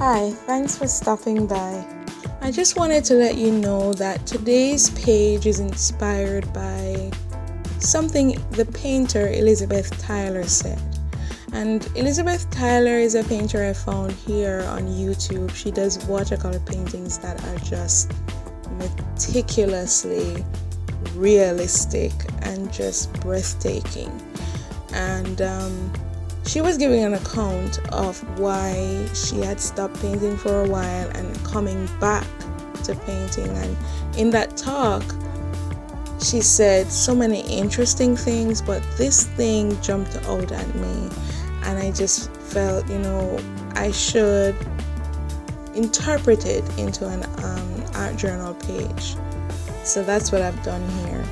Hi, thanks for stopping by. I just wanted to let you know that today's page is inspired by something the painter Elizabeth Tyler said. And Elizabeth Tyler is a painter I found here on YouTube. She does watercolor paintings that are just meticulously realistic and just breathtaking. And she was giving an account of why she had stopped painting for a while and coming back to painting. And in that talk, she said so many interesting things, but this thing jumped out at me. And I just felt, I should interpret it into an art journal page. So that's what I've done here.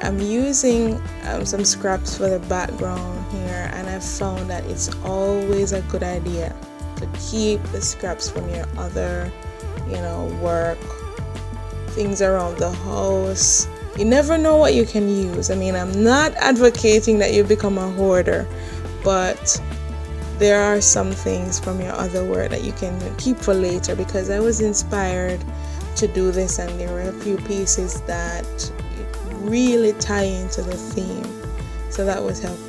I'm using some scraps for the background here, and I've found that it's always a good idea to keep the scraps from your other, work, things around the house. You never know what you can use. I mean, I'm not advocating that you become a hoarder, but there are some things from your other work that you can keep for later, because I was inspired to do this, and there were a few pieces that really tie into the theme, so that was helpful.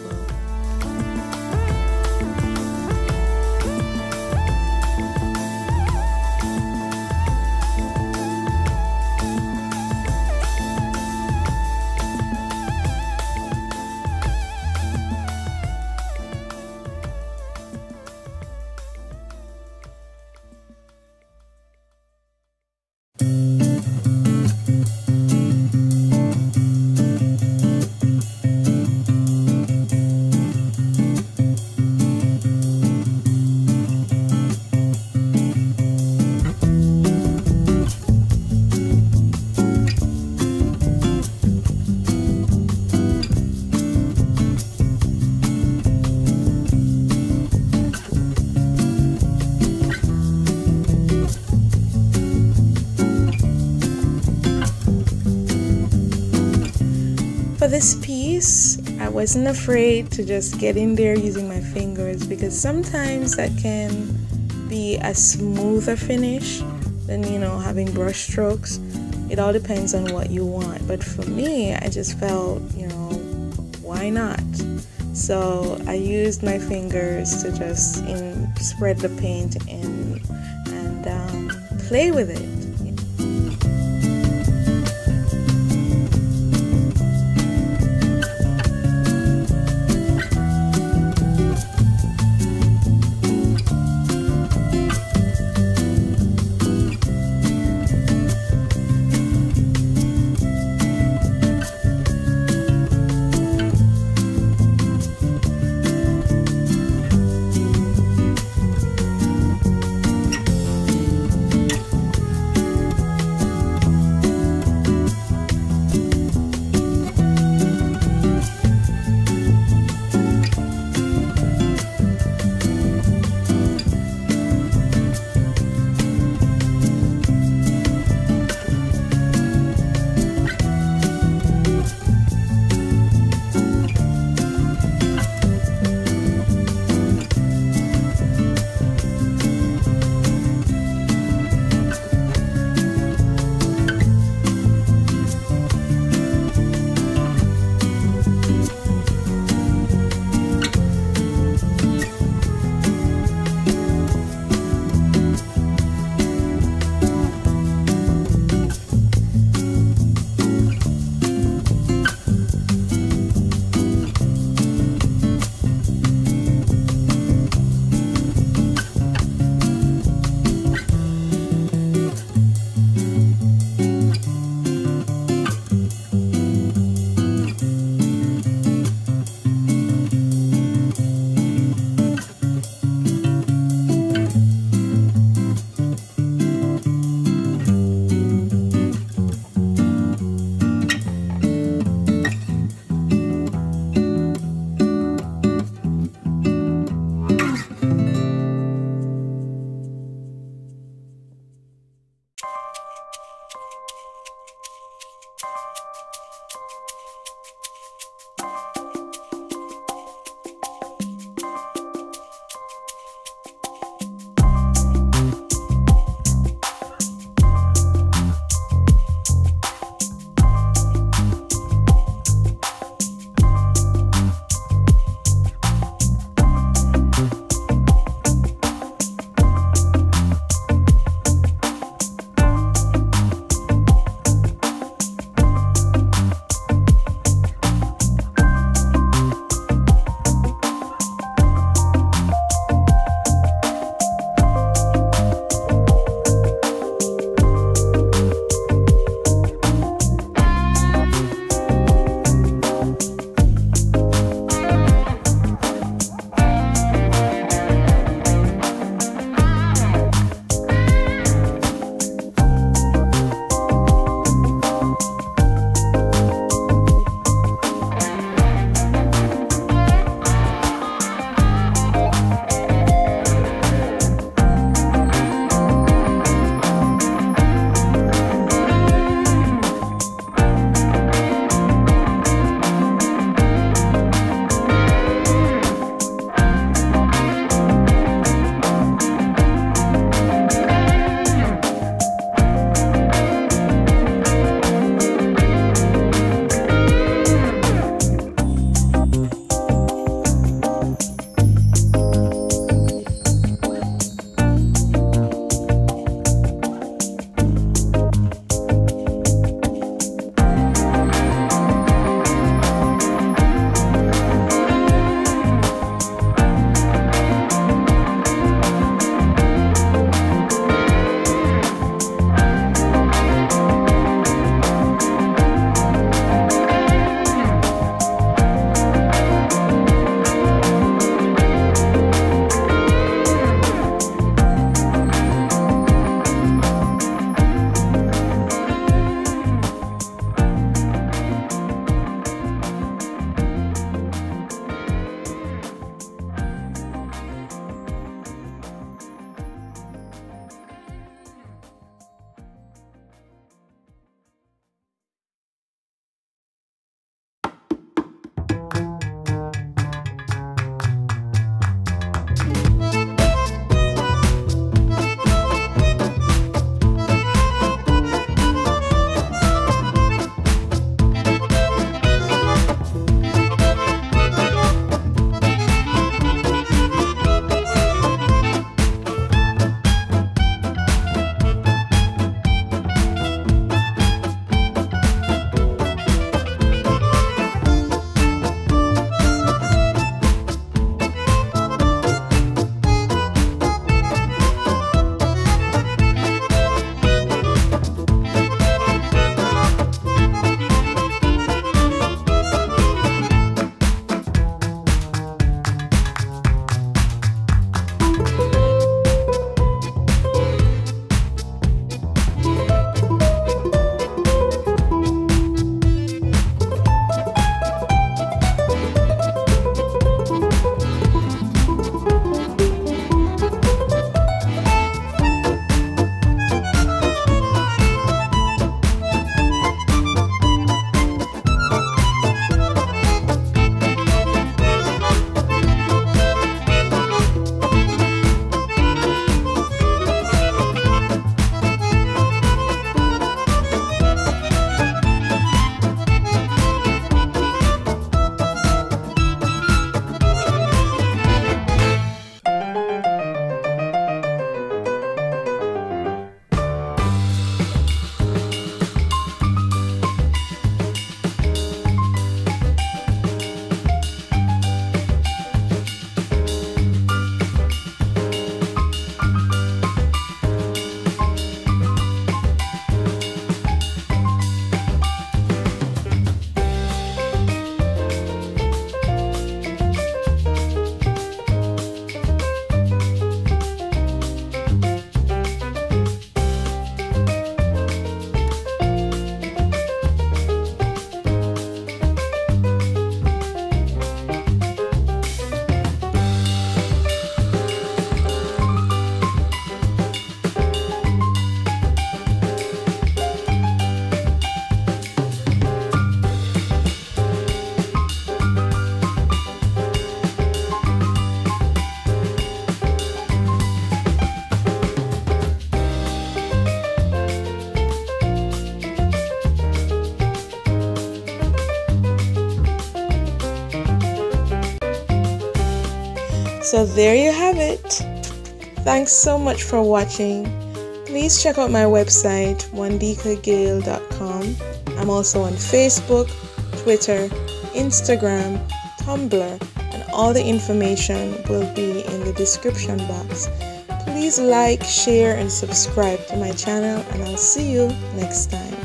For this piece, I wasn't afraid to just get in there using my fingers, because sometimes that can be a smoother finish than having brush strokes. It all depends on what you want, but for me, I just felt, why not? So I used my fingers to just spread the paint in and play with it. So there you have it. Thanks so much for watching. Please check out my website, wandekagayle.com. I'm also on Facebook, Twitter, Instagram, Tumblr, and all the information will be in the description box. Please like, share, and subscribe to my channel, and I'll see you next time.